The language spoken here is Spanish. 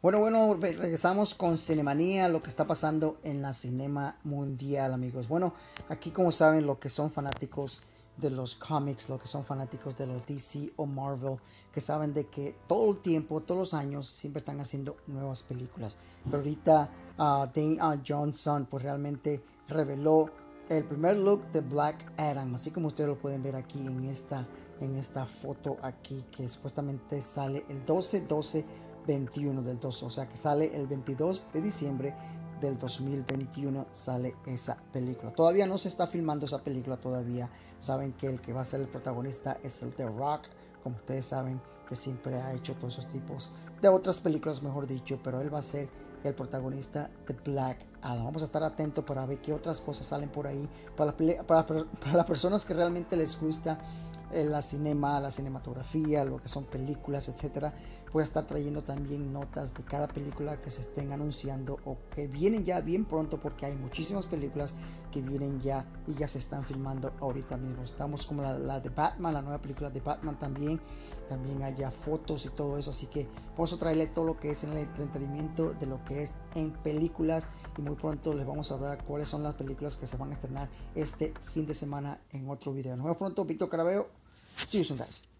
Bueno, regresamos con Cinemanía, lo que está pasando en la cinema mundial, amigos. Bueno, aquí como saben, lo que son fanáticos de los cómics, lo que son fanáticos de los DC o Marvel, que saben de que todo el tiempo, todos los años, siempre están haciendo nuevas películas. Pero ahorita Dwayne Johnson pues realmente reveló el primer look de Black Adam, así como ustedes lo pueden ver aquí en esta foto aquí, que supuestamente sale el 12/12/21 del 2, o sea que sale el 22 de diciembre del 2021 sale esa película. Todavía no se está filmando esa película todavía. Saben que el que va a ser el protagonista es el The Rock, como ustedes saben que siempre ha hecho todos esos tipos de otras películas, mejor dicho, pero él va a ser el protagonista de Black Adam. Vamos a estar atentos para ver qué otras cosas salen por ahí para las personas que realmente les gusta la cinematografía, lo que son películas, etcétera. Voy a estar trayendo también notas de cada película que se estén anunciando o que vienen ya bien pronto, porque hay muchísimas películas que vienen ya y ya se están filmando ahorita mismo. Estamos como la de Batman, la nueva película de Batman también hay ya fotos y todo eso, así que vamos a traerle todo lo que es en el entretenimiento de lo que es en películas, y muy pronto les vamos a hablar cuáles son las películas que se van a estrenar este fin de semana en otro video. Nos vemos pronto. Víctor Caraveo. See you soon, guys.